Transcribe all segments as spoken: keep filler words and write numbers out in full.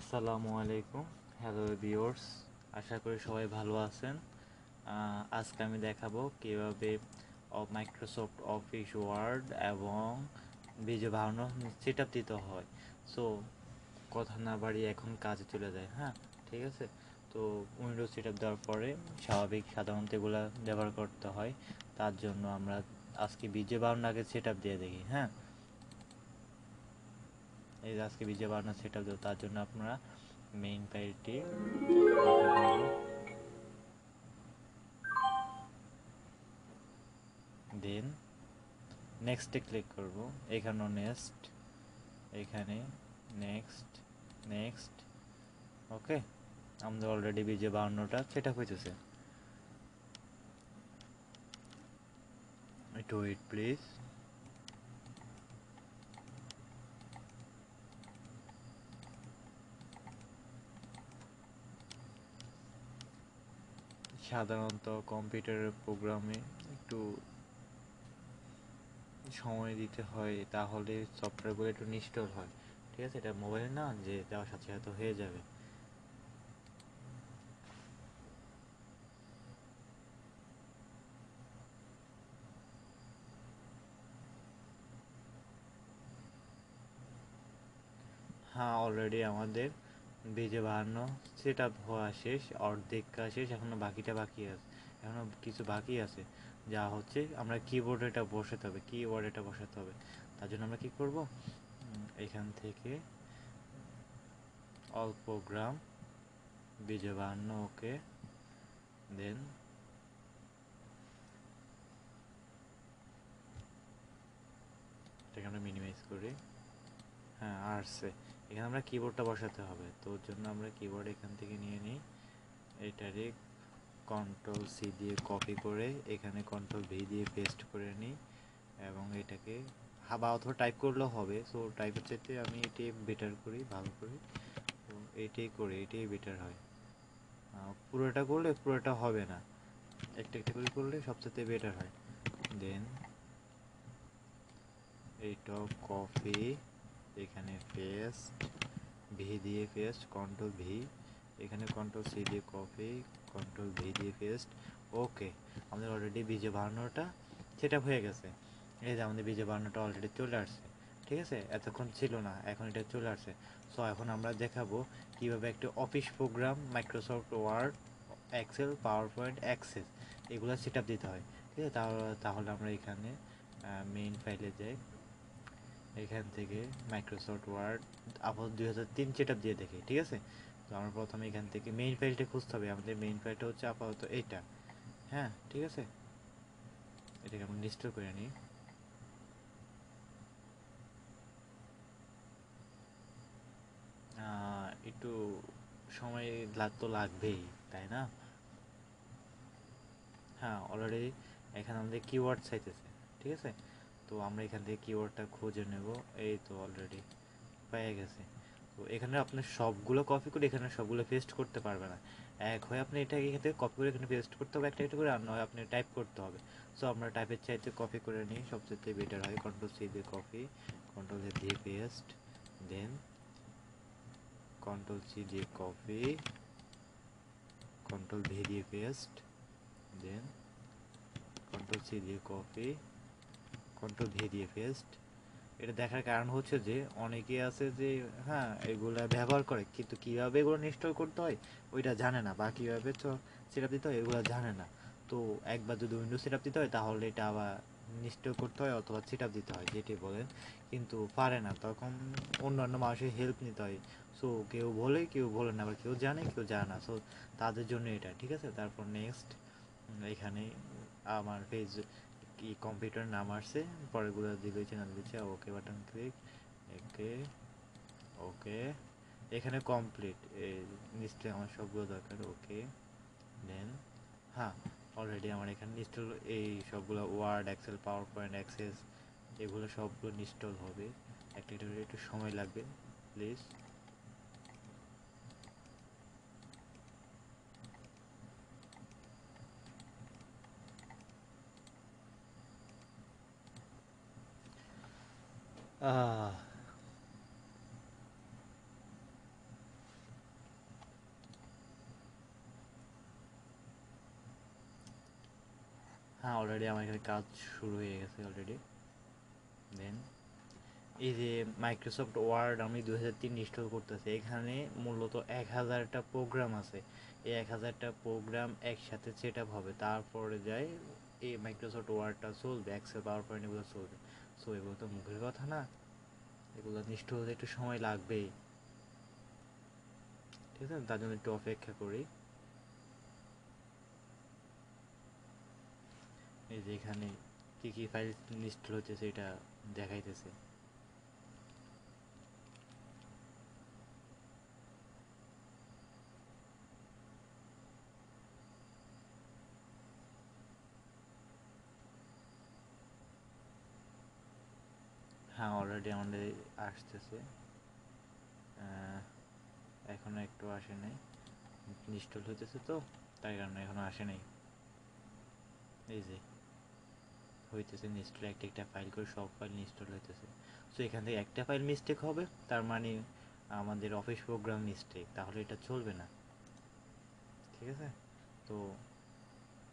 আসসালামু আলাইকুম, hello viewers, আশা করি সবাই ভালো আছেন। আজকে আমি দেখাবো কীভাবে মাইক্রোসফট অফিস ওয়ার্ড এবং বিজয় বায়ান্ন সেট আপ দিতে হয়। সো কথা না বাড়িয়ে এখন কাজে চলে যায়। হ্যাঁ, ঠিক আছে। তো উইন্ডোজ সেট আপ দেওয়ার পরে স্বাভাবিক সাধারণত এগুলো ব্যবহার করতে হয়, তার জন্য আমরা আজকে বিজয় বায়ান্ন আগে সেট আপ দিয়ে দেখি। হ্যাঁ, এই আজকে বিজয় বায়ান্ন সেট আপ দেবো, তার জন্য আপনারা মেইন ফাইলটি দেন নেক্সটে ক্লিক করব। এখানেও নেক্সট, এখানে নেক্সট, নেক্সট। ওকে, আমাদের অলরেডি বিজয় বায়ান্নটা সেট আপ হয়েছে। একটু ওয়েট প্লিজ। সাধারণত কম্পিউটারের প্রোগ্রামে একটু সময় দিতে হয়, তাহলে সফটওয়্যারগুলো একটু ইনস্টল হয়। ঠিক আছে, এটা মোবাইল না যে দেওয়ার সাথে সাথে হয়ে যাবে। হ্যাঁ, অলরেডি আমাদের বিজয় বায়ান্ন সেট আপ হওয়া শেষ, অর্ধেক কাজ শেষ, এখনো বাকিটা বাকি আছে, এখনো কিছু বাকি আছে। যা হচ্ছে আমরা কিবোর্ড এটা বসাতে হবে, কিবোর্ড এটা বসাতে হবে। তার জন্য আমরা কি করব, এখান থেকে অল প্রোগ্রাম বিজয় বায়ান্ন, ওকে, দেন এটাকে আমরা মিনিমাইজ করি। হ্যাঁ, আসছে। এখানে আমরা কিবোর্ডটা বসাতে হবে, তো ওর জন্য আমরা কিবোর্ড এখান থেকে নিয়ে নিই। এটারে কন্ট্রোল সি দিয়ে কপি করে এখানে কন্ট্রোল ভি দিয়ে পেস্ট করে নিই, এবং এটাকে হাবা অথবা টাইপ করলেও হবে। সো টাইপের চাইতে আমি এটি বেটার করি, ভালো করি, তো এটাই করে এটাই বেটার হয়। পুরোটা করলে পুরোটা হবে না, একটা একটা করে করলে সবচেয়ে বেটার হয়। দেন এইটা কপি, এখানে পেস্ট, ভি দিয়ে পেস্ট, কন্ট্রোল ভি, এখানে কন্ট্রোল সি দিয়ে কপি, কন্ট্রোল ভি দিয়ে পেস্ট। ওকে, আমাদের অলরেডি বিজয় বায়ান্নটা সেট আপ হয়ে গেছে। এই যে আমাদের বিজয় বায়ান্নটা অলরেডি চলে আসছে। ঠিক আছে, এতক্ষণ ছিল না, এখন এটা চলে আসছে। সো এখন আমরা দেখাবো কীভাবে একটা office program Microsoft Word, Excel, PowerPoint, Access এগুলো সেট আপ দিতে হয়। ঠিক আছে, তাহলে আমরা এখানে মেইন ফাইলে যাই। এখান থেকে মাইক্রোসফট ওয়ার্ড আপাতত দুই হাজার তিন সেট আপ দিয়ে দেখি। ঠিক আছে, তো আমরা প্রথমে এখান থেকে মেইন ফাইলটা খুঁজতে হবে। আমাদের মেইন ফাইলটা হচ্ছে আপাতত এটা। হ্যাঁ, ঠিক আছে, এটাকে আমরা ইনস্টল করে নিই। একটু সময় তো লাগবেই, তাই না? হ্যাঁ, অলরেডি এখানে আমাদের কিওয়ার্ড চাইতেছে। ঠিক আছে, তো আমরা এখান থেকে কিওয়ার্ডটা খুঁজে নেব। এই তো অলরেডি পেয়ে গেছে। তো এখানে আপনি সবগুলো কপি করে এখানে সবগুলো পেস্ট করতে পারবে না, এক হয় আপনি এটাকে এখান থেকে কপি করে এখানে পেস্ট করতে হবে একটা একটা করে, আর নয় আপনি টাইপ করতে হবে। সো আমরা টাইপের চাইতে কপি করে নিই, সবচেয়ে বেটার হয়। কন্ট্রোল সি দিয়ে কপি, কন্ট্রোল সি দিয়ে পেস্ট, দেন কন্ট্রোল সি দিয়ে কপি, কন্ট্রোল ভি দিয়ে পেস্ট, দেন কন্ট্রোল সি দিয়ে কপি, কন্ট্রোল ভি দিয়ে পেস্ট। এটা দেখার কারণ হচ্ছে যে অনেকে আছে যে হ্যাঁ এগুলা ব্যবহার করে, কিন্তু কীভাবে এগুলো ইনস্টল করতে হয় ওইটা জানে না, বা কীভাবে সেট আপ দিতে হয় এগুলো জানে না। তো একবার যদি উইন্ডোজ সেট আপ দিতে হয় তাহলে এটা আবার ইনস্টল করতে হয় অথবা সেট আপ দিতে হয়, যেটি বলেন, কিন্তু পারে না, তখন অন্যান্য মানুষের হেল্প নিতে হয়। সো কেউ বলে, কেউ বলে না, আবার কেউ জানে, কেউ জানে না। সো তাদের জন্য এটা। ঠিক আছে, তারপর নেক্সট, এখানে আমার পেজ কি কম্পিউটার নাম আসছে, পরেরগুলো দিয়েছে না দিয়েছে। ওকে বাটন ক্লিক, ওকে, ওকে, এখানে কমপ্লিট, এই লিস্টে আমার সবগুলো দরকার। ওকে, দেন হ্যাঁ অলরেডি আমার এখানে ইনস্টল এই সবগুলো Word, Excel, PowerPoint, Access এগুলো সবগুলো ইনস্টল হবে। একটা একটু সময় লাগবে প্লিজ। অলরেডি আমার এখানে কাজ শুরু হয়ে গেছে অলরেডি। দেন এই যে মাইক্রোসফট ওয়ার্ড আমি দুই হাজার তিন ইনস্টল করতেছি, এখানে মূলত এক হাজারটা প্রোগ্রাম আছে। এই এক হাজারটা প্রোগ্রাম একসাথে সেট আপ হবে, তারপরে যায় এই মাইক্রোসফট ওয়ার্ডটা চলবে, এক্সেল পাওয়ার পয়েন্ট এগুলো চলবে। সো এগুলো তো মুখের কথা না, এগুলো নিশ্চয় হতে একটু সময় লাগবেই, ঠিক আছে? তার জন্য একটু অপেক্ষা করি। এই যে এখানে কী কী ফাইল ইনস্টল হচ্ছে এটা দেখাইতেছে। হ্যাঁ, অলরেডি আমাদের আসতেছে, এখনো একটু আসে নাই, ইনস্টল হইতেছে তো তাই কারণে এখনো আসে নাই। এই যে হইতেছে ইনস্টল, একটা একটা ফাইল করে সব ফাইল ইনস্টল হইতেছে। সো এখান থেকে একটা ফাইল মিস্টেক হবে, তার মানে আমাদের অফিস প্রোগ্রাম মিস্টেক, তাহলে এটা চলবে না, ঠিক আছে? তো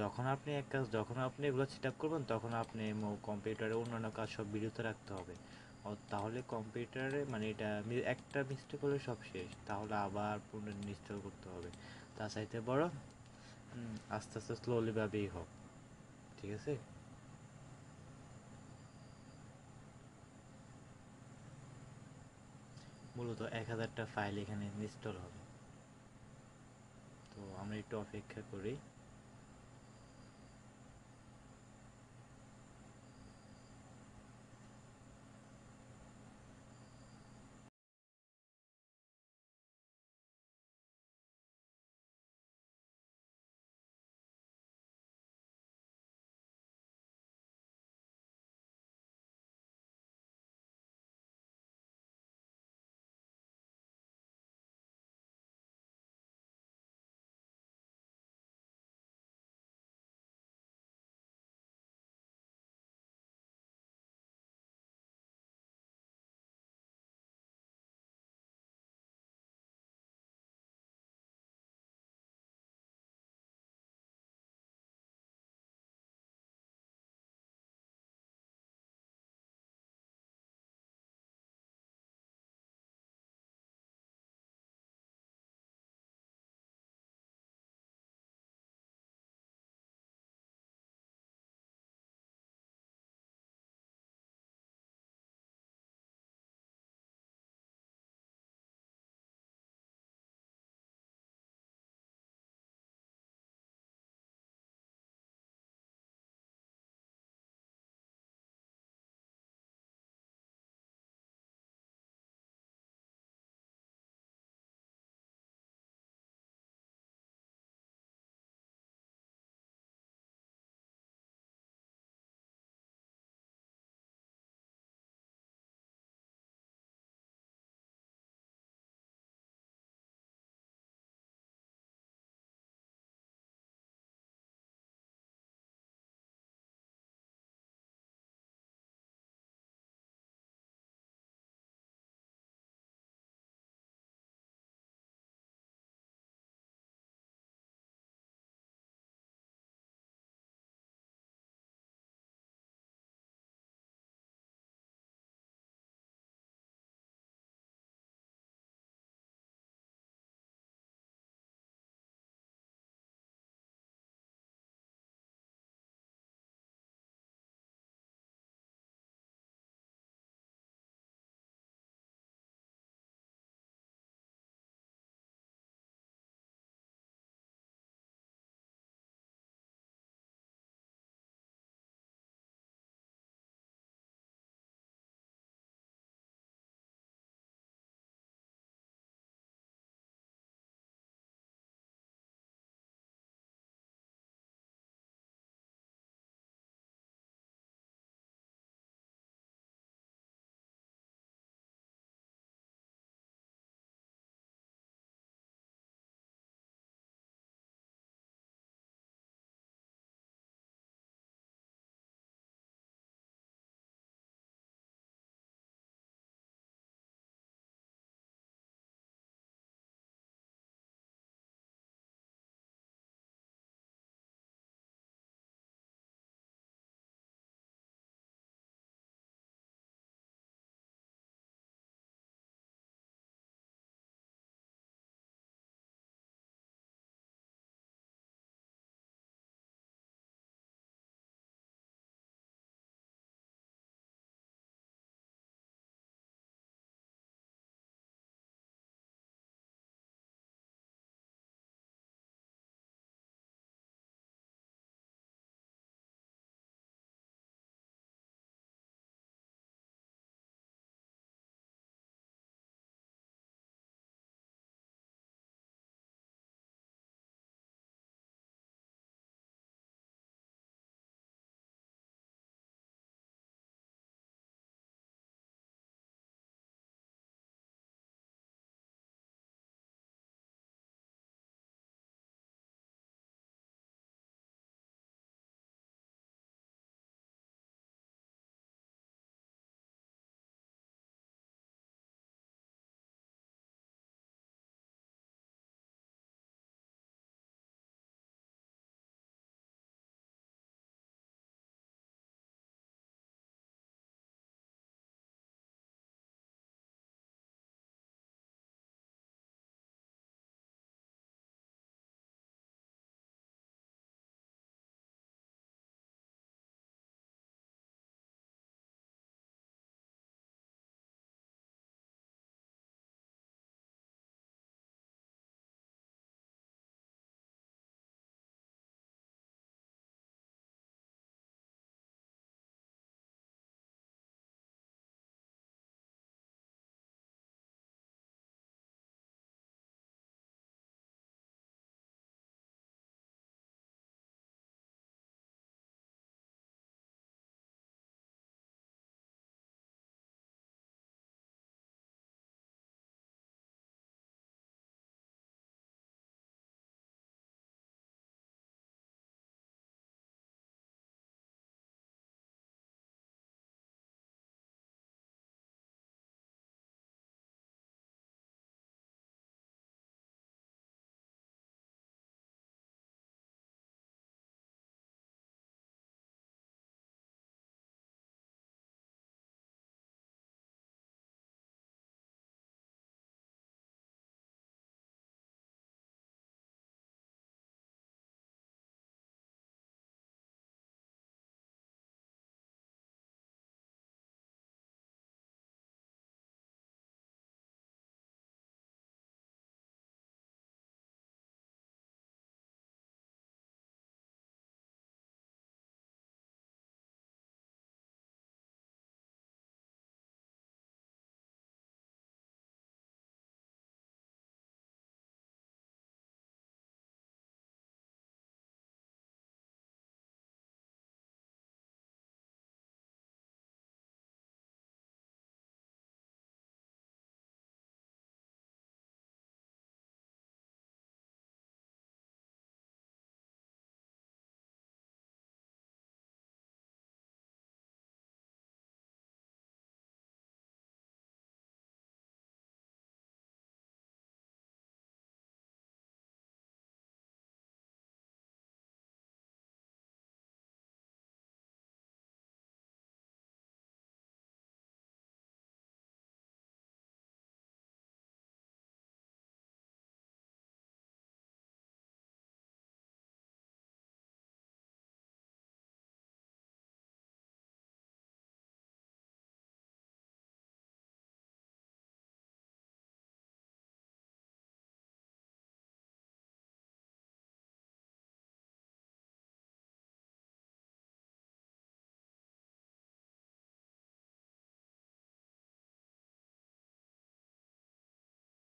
যখন আপনি এক কাজ যখন আপনি এগুলো সেট আপ করবেন তখন আপনি কম্পিউটারে অন্যান্য কাজ সব বিরত রাখতে হবে, তাহলে কম্পিউটারে মানে এটা একটা মিস্টেক হলে সব শেষ, তাহলে আবার পুনরায় ইনস্টল করতে হবে। তা চাইতে বড় আস্তে আস্তে স্লোলিভাবেই হোক, ঠিক আছে? মূলত এক হাজারটা ফাইল এখানে ইনস্টল হবে, তো আমরা একটু অপেক্ষা করি।